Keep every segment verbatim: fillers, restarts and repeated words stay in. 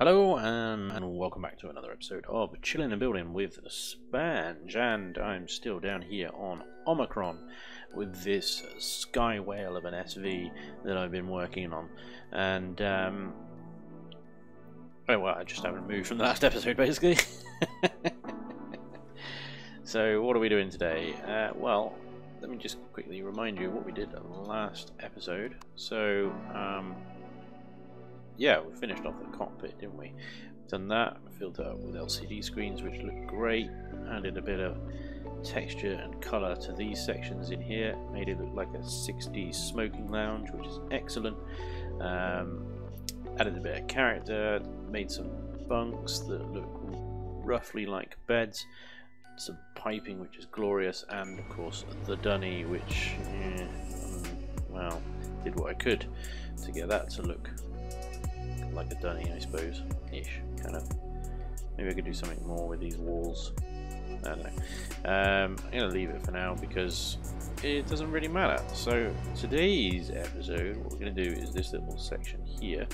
Hello um, and welcome back to another episode of Chillin' and Building with Spanj, and I'm still down here on Omicron with this sky whale of an S V that I've been working on, and um, oh well, I just haven't moved from the last episode basically. So what are we doing today? Uh, well, let me just quickly remind you what we did last episode. So um, yeah, we finished off the cockpit, didn't we? We've done that, filled it up with L C D screens, which look great. Added a bit of texture and colour to these sections in here. Made it look like a sixties smoking lounge, which is excellent. Um, added a bit of character. Made some bunks that look roughly like beds. Some piping, which is glorious. And, of course, the dunny, which, eh, well, did what I could to get that to look like a dunny, I suppose, ish, kind of. Maybe I could do something more with these walls, I don't know. Um, I'm going to leave it for now because it doesn't really matter. So today's episode, what we're going to do is this little section here,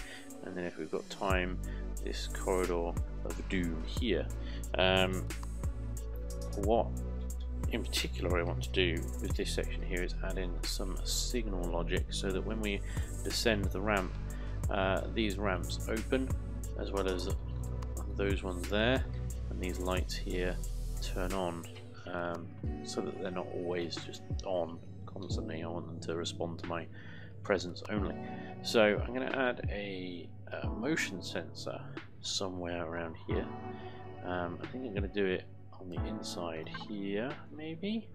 and then if we've got time, this corridor of doom here. Um, what in particular I want to do with this section here is add in some signal logic so that when we descend the ramp, Uh, these ramps open, as well as those ones there, and these lights here turn on, um, so that they're not always just on constantly. I want them to respond to my presence only. So I'm going to add a, a motion sensor somewhere around here. Um, I think I'm going to do it on the inside here, maybe.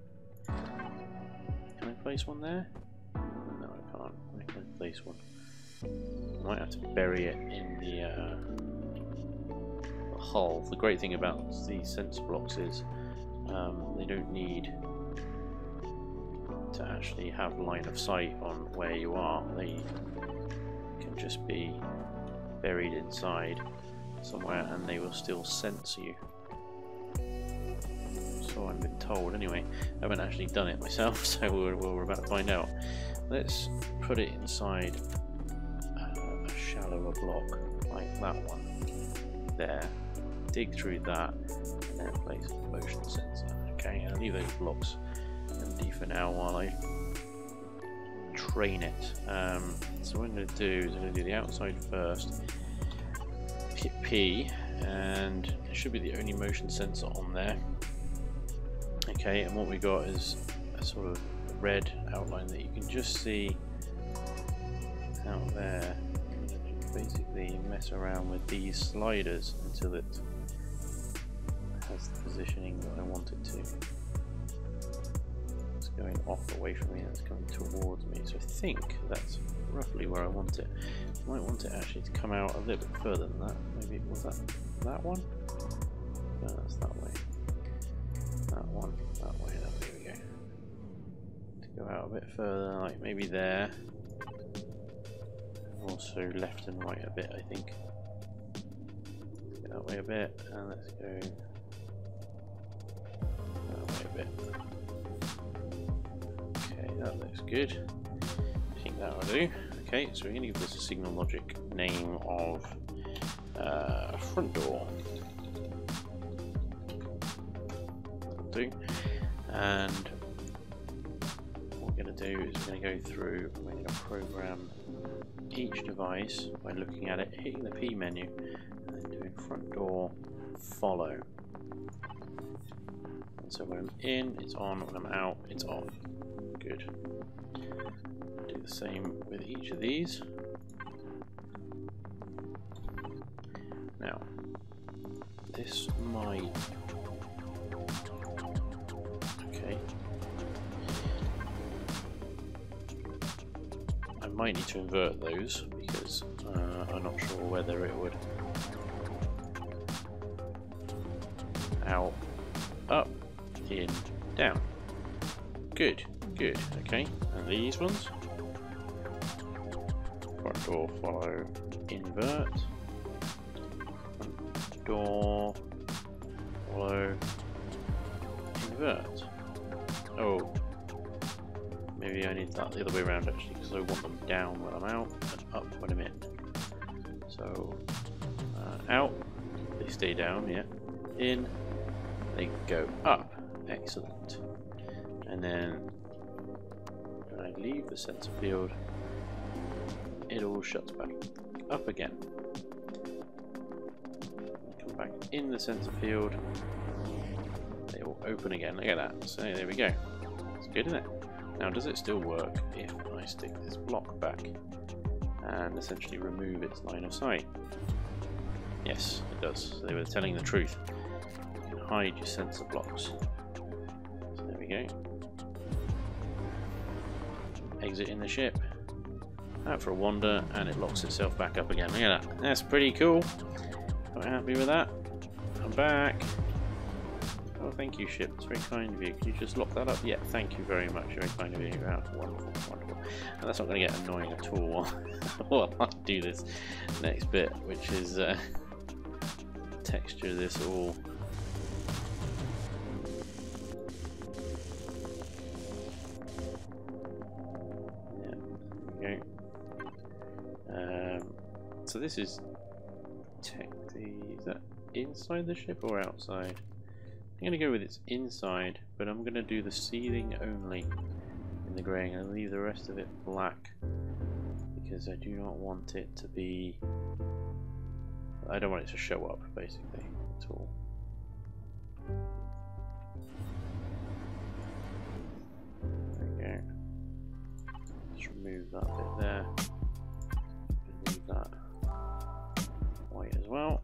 Can I place one there? No, I can't. I can place one. Might have to bury it in the, uh, the hull. The great thing about these sensor blocks is um, they don't need to actually have line of sight on where you are. They can just be buried inside somewhere and they will still sense you. So I've been told anyway. I haven't actually done it myself, so we're, we're about to find out. Let's put it inside shallower block like that one there, dig through that, and then place the motion sensor. Okay, I'll leave those blocks empty for now while I train it. Um, so what I'm going to do is I'm going to do the outside first, hit P, and it should be the only motion sensor on there. Okay, and what we got is a sort of red outline that you can just see out there. Basically mess around with these sliders until it has the positioning that I want it to. It's going off away from me and it's coming towards me, so I think that's roughly where I want it. I might want it actually to come out a little bit further than that. Maybe it was that that one? No, that's that way. That one, that way, that way we go. To go out a bit further, like maybe there. Also left and right a bit, I think. Let's go that way a bit, and let's go that way a bit. Okay, that looks good. I think that will do. Okay, so we're going to give this a signal logic name of uh, front door. That'll do. And what we're going to do is we're going to go through, we're going to program each device by looking at it, hitting the P menu, and then doing front door follow. And so when I'm in, it's on, when I'm out, it's off. Good. Do the same with each of these. Now, this might. Okay. Might need to invert those because uh, I'm not sure whether it would out, up, in, down. Good, good, okay. And these ones, front door follow invert, front door follow invert. Oh. Maybe I need that the other way around actually, because I want them down when I'm out and up when I'm in. So uh, they stay down, yeah. In, they go up. Excellent. And then when I leave the sensor field, it all shuts back up again. Come back in the sensor field, they all open again. Look at that. So there we go. It's good, isn't it? Now, does it still work if I stick this block back and essentially remove its line of sight? Yes, it does. So they were telling the truth. You can hide your sensor blocks. So there we go. Exit in the ship. Out for a wander, and it locks itself back up again. Look at that. That's pretty cool. Quite happy with that. I'm back. Oh, thank you, ship. It's very kind of you. Can you just lock that up? Yeah, thank you very much. Very kind of you. Oh, wonderful, wonderful. And that's not going to get annoying at all while I do this next bit, which is uh, texture this all. Yeah, there we go. Um, so this is tech the. Is that inside the ship or outside? I'm going to go with its inside, but I'm going to do the ceiling only in the grey, and leave the rest of it black because I do not want it to be. I don't want it to show up basically at all. There we go. Just remove that bit there. Leave that white as well.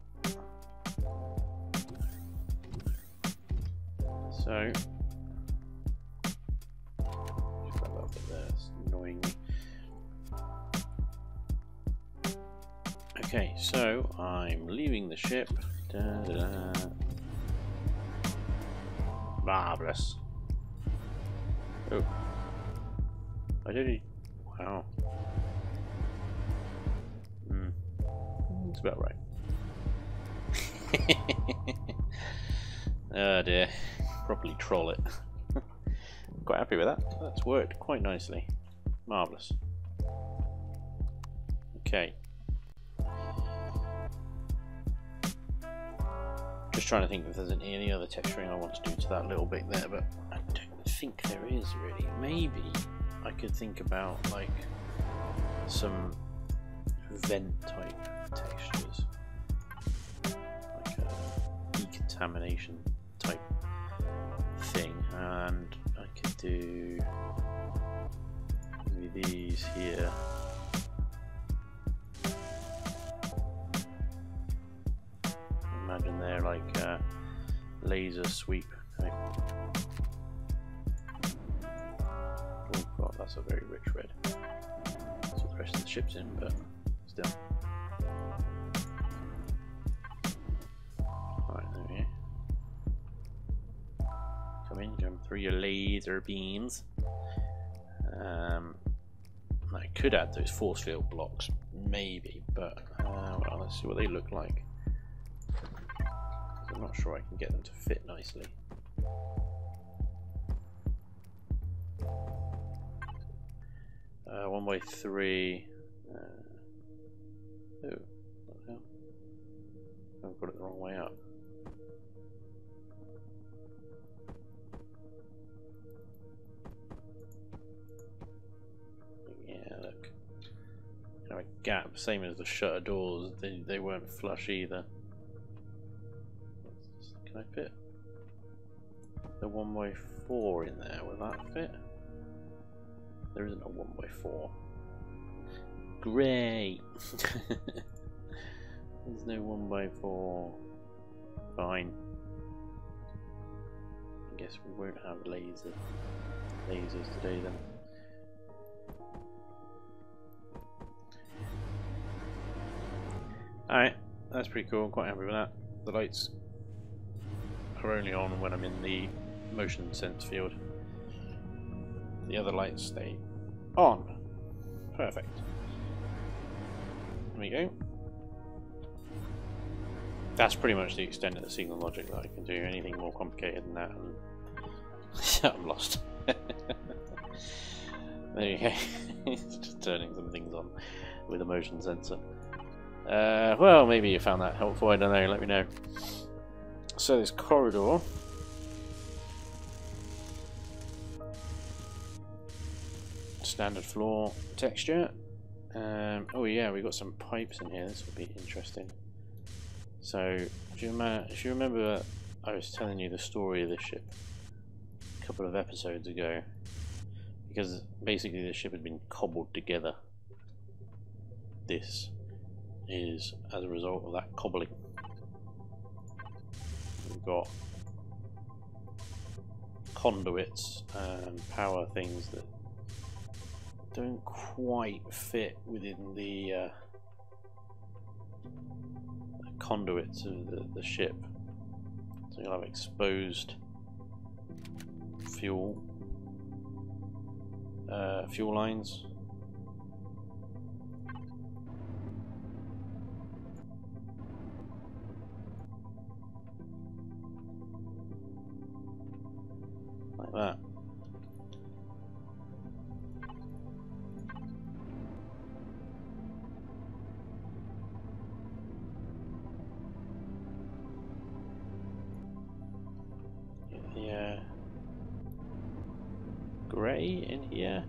So, just grab that bit there, it's annoying me. Okay, so I'm leaving the ship. Da, da, da. Marvelous. Oh, I don't need. Wow. Hmm. That's about right. Oh dear. Properly troll it. Quite happy with that. That's worked quite nicely. Marvellous. Okay. Just trying to think if there's any other texturing I want to do to that little bit there, but I don't think there is really. Maybe I could think about like some vent type textures, like a decontamination type. And I could do maybe these here. Imagine they're like a laser sweep. Type. Oh god, that's a very rich red. That's what the rest of the ship's in, but still. Through your laser beams. Um, I could add those force field blocks, maybe, but uh, well, let's see what they look like. I'm not sure I can get them to fit nicely. Uh, one by three. Uh, oh, what the hell? I've got it the wrong way up. A gap, same as the shutter doors, they, they weren't flush either. Can I fit the one by four in there? Will that fit? There isn't a one by four. Great! There's no one by four. Fine. I guess we won't have laser, lasers today then. Alright, that's pretty cool, I'm quite happy with that. The lights are only on when I'm in the motion sense field. The other lights stay on. Perfect. There we go. That's pretty much the extent of the signal logic that I can do. Anything more complicated than that, I'm, I'm lost. There you go. It's just turning some things on with a motion sensor. Uh, well, maybe you found that helpful, I don't know, let me know. So this corridor... standard floor texture. Um, oh yeah, we got some pipes in here, this will be interesting. So, do you, remember, do you remember I was telling you the story of this ship a couple of episodes ago? Because basically this ship had been cobbled together. This is as a result of that cobbling. We've got conduits and power things that don't quite fit within the, uh, the conduits of the, the ship. So you'll have exposed fuel, uh, fuel lines. Like that. In here,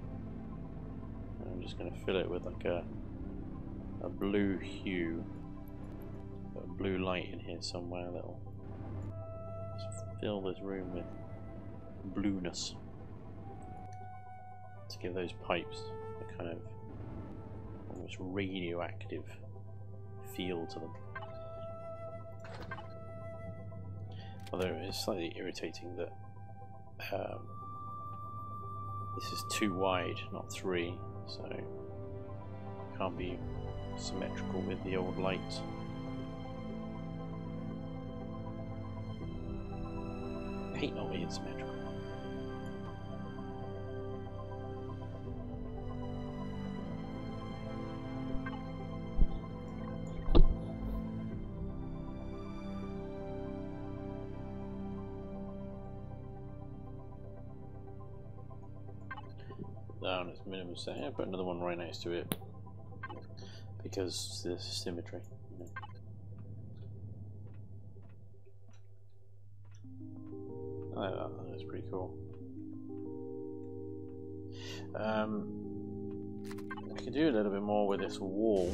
I'm just going to fill it with like a a blue hue, got a blue light in here somewhere that'll fill this room with blueness to give those pipes a kind of almost radioactive feel to them. Although it's slightly irritating that. Um, This is two wide, not three, so can't be symmetrical with the old light. I hate not being symmetrical. Down its minimum setting. I put another one right next to it because there's symmetry. Yeah. I like that. That's pretty cool. Um, I could do a little bit more with this wall.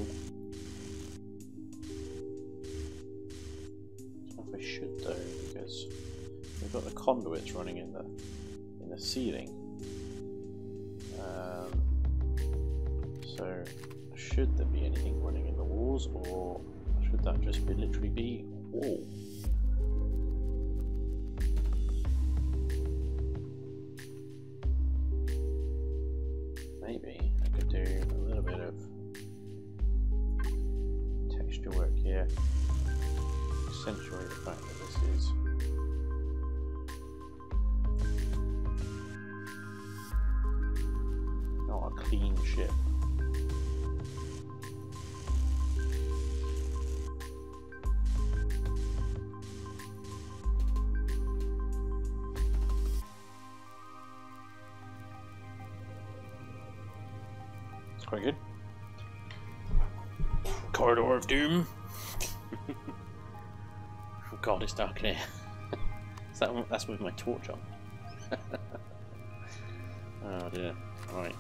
I don't know if I should though, because we've got the conduits running in the in the ceiling. Um, so should there be anything running in the walls, or should that just be literally be wall? Maybe I could do a little bit of texture work here, accentuate the fact that this is clean ship. It's quite good. Corridor of Doom. Oh god, it's dark in here. Is that one? That's with my torch on. Oh dear. Right.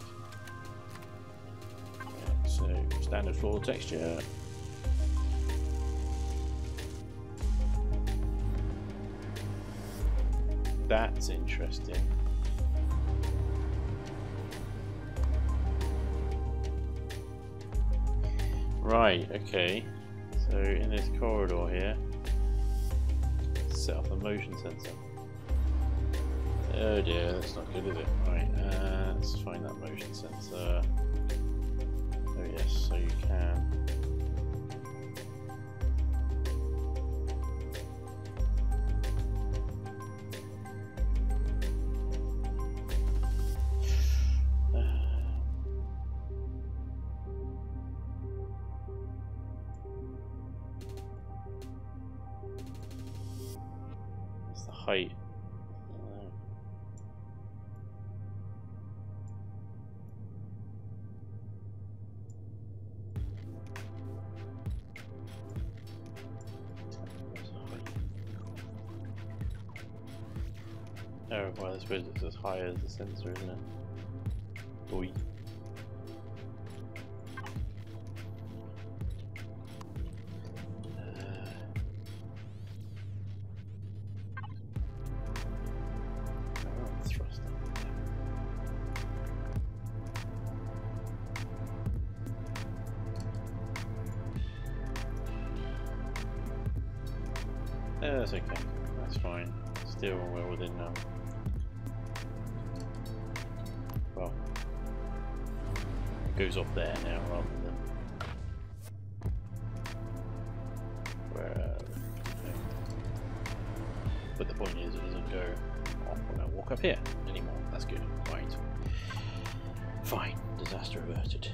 So, standard floor texture. That's interesting. Right, okay. So, in this corridor here, set up a motion sensor. Oh dear, that's not good, is it? Right, uh, let's find that motion sensor. Oh yes, so you can uh, it's the height. Oh, well, I suppose it's as high as the sensor, isn't it? Boy. That's okay, that's fine. Still well within now. Well, it goes off there now rather than where. But the point is, it doesn't go off when I walk up here anymore. That's good. Right. Fine. Disaster averted.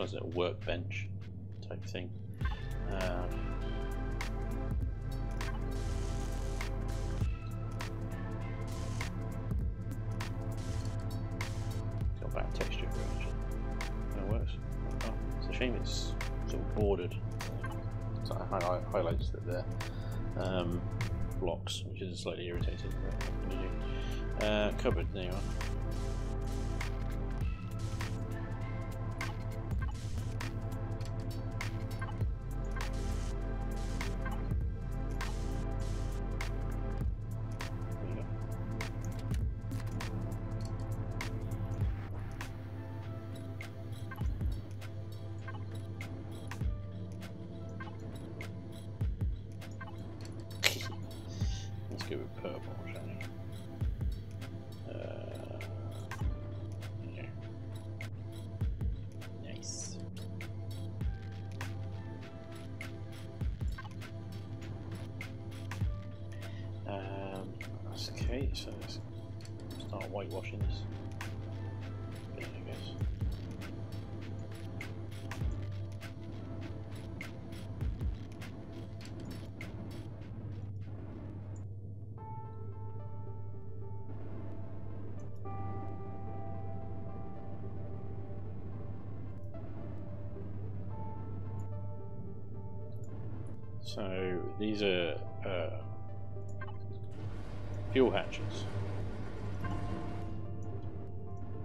It's a workbench type thing. Um, got that texture version. No, it works. Oh, it's a shame it's sort of bordered. So it highlight, highlights that they're um, blocks, which is slightly irritating. Uh, cupboard, there you are. Give it purple, shall we? Uh, yeah. Nice. Um, that's okay, so let's start whitewashing this. So these are uh, fuel hatches. So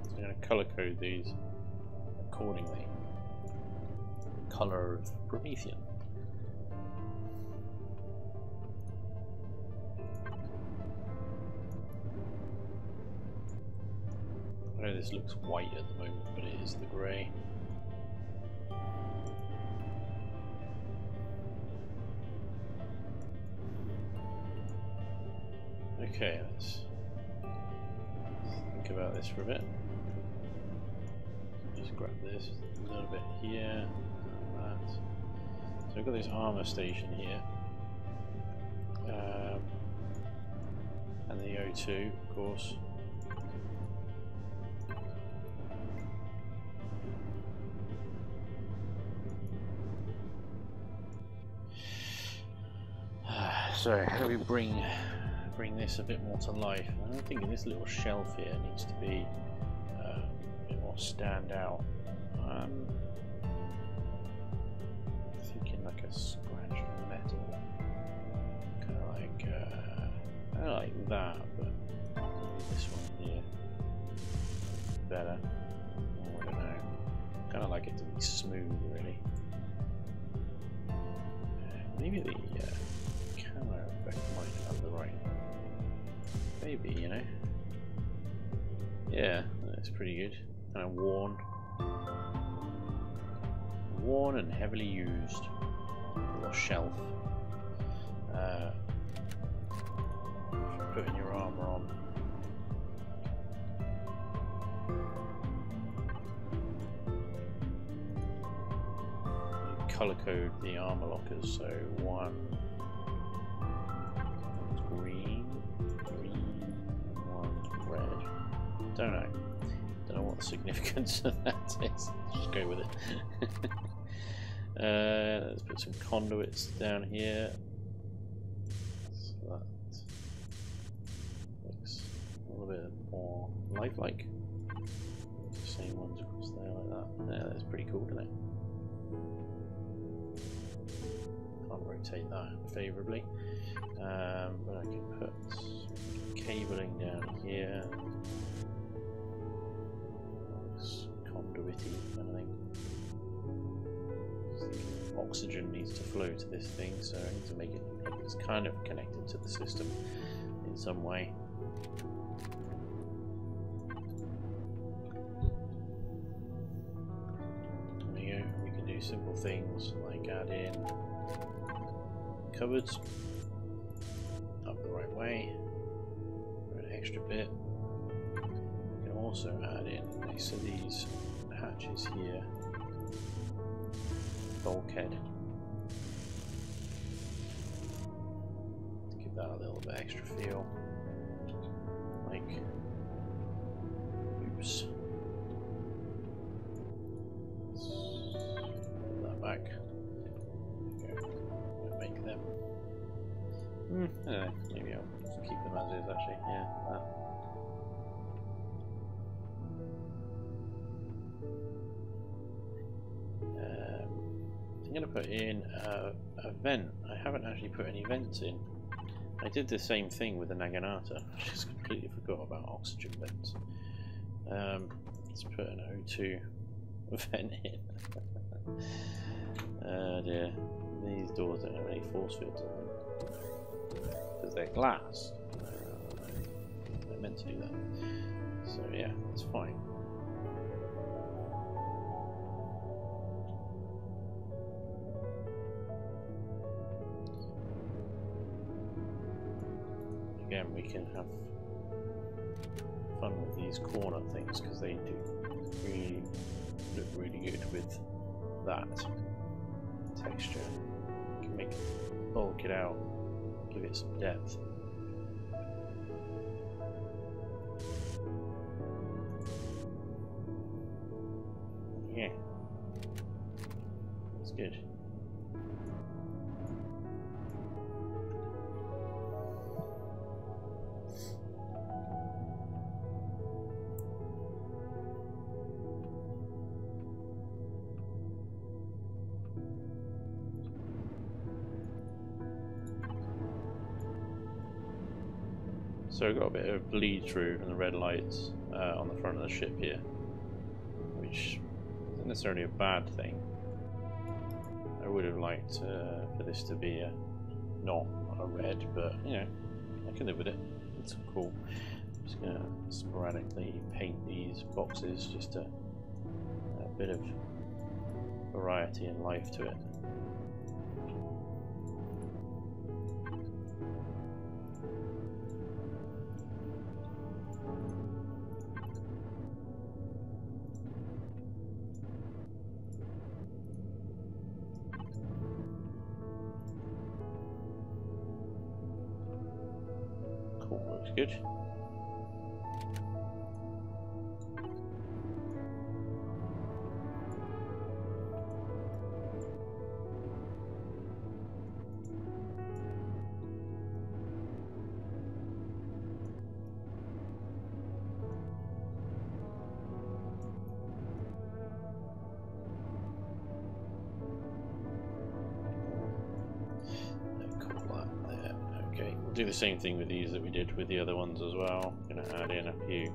I'm going to colour code these accordingly. Colour of Promethean. I know this looks white at the moment, but it is the grey. Okay, let's think about this for a bit. Just grab this a little bit here, and that. So we've got this armor station here, um, and the O two, of course. So how do we bring? Bring this a bit more to life. And I'm thinking this little shelf here needs to be uh, a bit more stand out. Um, I'm thinking like a scratch on metal, kind of like uh, I like that, but this one here better. Oh, I don't know. Kind of like it to be smooth, really. Uh, maybe the uh, camera effect might have the right. Maybe, you know. Yeah, that's pretty good. Kind of worn. Worn and heavily used. Or shelf. Uh, for putting your armor on. color code the armor lockers, so one green, green, one red. Don't know. Don't know what the significance of that is. Just go with it. uh, let's put some conduits down here. So that looks a little bit more lifelike. Same ones across there like that. Yeah, that's pretty cool, isn't it? Can't rotate that favourably, um, but I can put cabling down here. It's conduity kind of thing. Oxygen needs to flow to this thing, so I need to make it like it's kind of connected to the system in some way. Simple things like add in cupboards up the right way for an extra bit. You can also add in next to these hatches here bulkhead to give that a little bit extra feel, like oops. Back. Go make them. Mm. I don't know, maybe I'll just keep them as is actually. Yeah, that. Um, I'm going to put in a, a vent. I haven't actually put any vents in. I did the same thing with the Naginata. I just completely forgot about oxygen vents. Um, let's put an O two vent in. Uh, dear. These doors don't have any force fields on them because they're glass. They're meant to do that. So yeah, that's fine. Again, we can have fun with these corner things because they do really look really good with that texture. You can make it bulk it out, give it some depth. Yeah, that's good. So I've got a bit of bleed through from the red lights uh, on the front of the ship here, which isn't necessarily a bad thing. I would have liked uh, for this to be a, not a red, but you know, I can live with it. It's cool. I'm just going to sporadically paint these boxes, just a, a bit of variety and life to it. Good. Do the same thing with these that we did with the other ones as well. I'm going to add in a few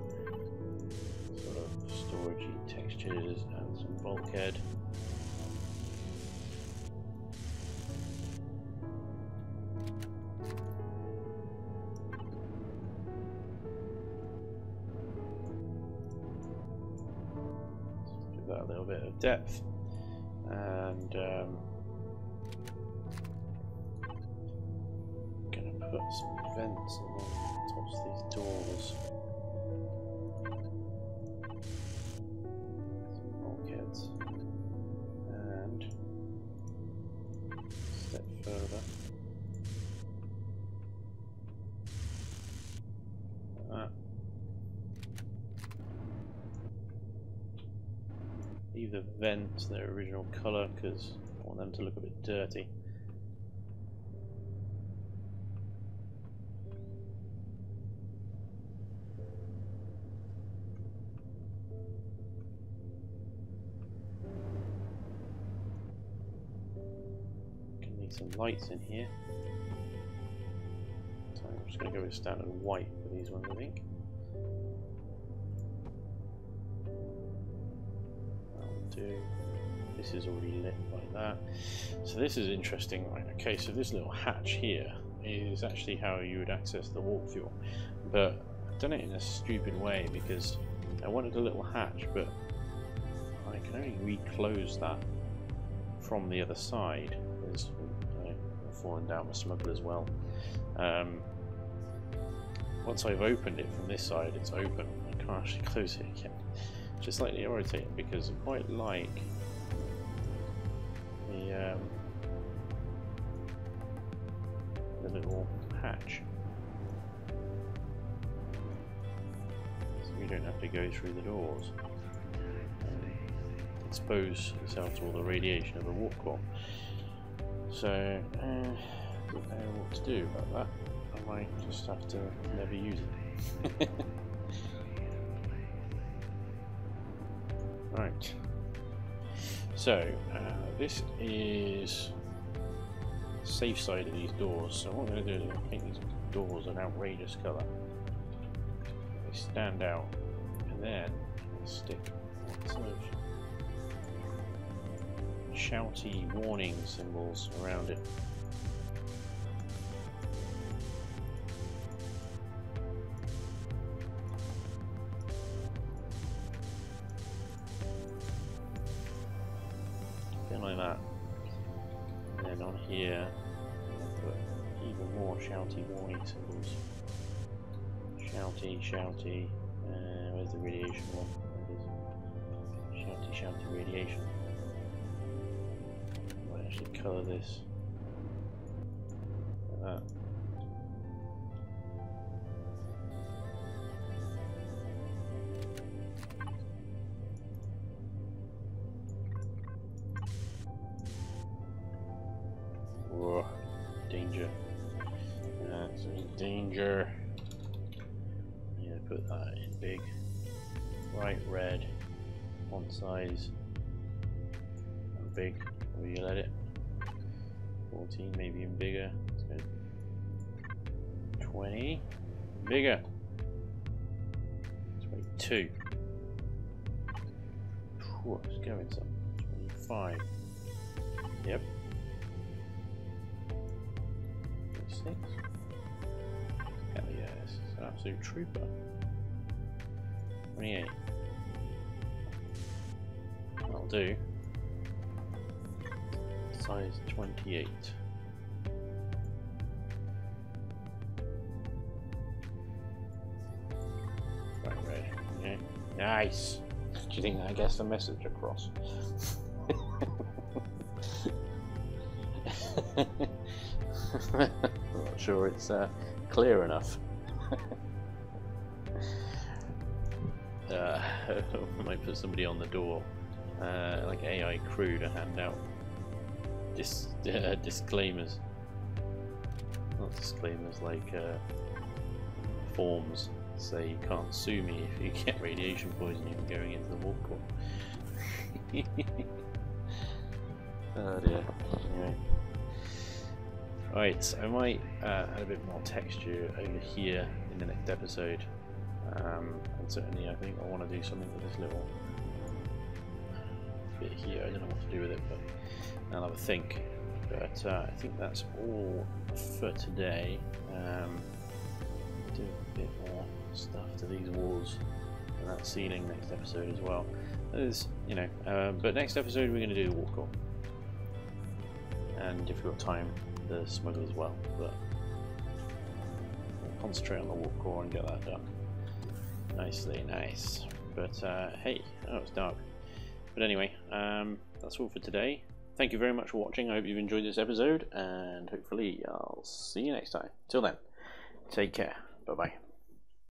sort of storagey textures and some bulkhead. Just give that a little bit of depth and. Um, Put some vents along the tops of these doors. Some bulkheads. And server. Ah. Leave the vents in their original colour because I want them to look a bit dirty. Some lights in here. So I'm just going to go with standard white for these ones, I think. That'll do. This is already lit like that. So this is interesting, right? Okay, so this little hatch here is actually how you would access the warp fuel, but I've done it in a stupid way because I wanted a little hatch, but I can only reclose that from the other side. Fallen down with smuggler as well. Um, once I've opened it from this side, it's open. I can't actually close it again. Which is slightly irritating because I quite like the, um, the little hatch. So we don't have to go through the doors. Um, expose yourself to all the radiation of the warp core. So, uh, I don't know what to do about that. I might just have to never use it. Right. So, uh, this is the safe side of these doors. So, what I'm going to do is I'm going to paint these doors an outrageous colour. They stand out, and then stick lots of shouty warning symbols around it. Something like that. And then on here, put even more shouty warning symbols. Shouty, shouty. Uh, where's the radiation one? Shouty, shouty radiation. Actually colour this like that. Whoa, danger. That's danger. Yeah, put that in big, bright red, font size, and big. Will you let it? fourteen, maybe even bigger. It's good. twenty, bigger. twenty-two. Whew, it's going some. twenty-five. Yep. twenty-six. Hell yeah, this is an absolute trooper. twenty-eight. That'll do. Size twenty-eight. Right, red. Yeah. Nice. Do you think that gets the message across? I'm not sure it's uh, clear enough. uh, I might put somebody on the door, uh, like A I crew, to hand out. Dis uh, disclaimers, not disclaimers like uh, forms. Say you can't sue me if you get radiation poisoning going into the warp core. Oh dear. Anyway. Right, so I might uh, add a bit more texture over here in the next episode, um, and certainly I think I want to do something with this little bit here. I don't know what to do with it, but I'll have a think. But uh, I think that's all for today. Um, do a bit more stuff to these walls and that ceiling next episode as well. There's, you know, uh, but next episode we're going to do the warp core, and if we've got time, the smuggler as well. But we'll concentrate on the warp core and get that done nicely, nice. But uh, hey, oh, it's dark. But anyway, um, that's all for today. thank you very much for watching. I hope you've enjoyed this episode, and hopefully I'll see you next time. Till then, take care. Bye-bye.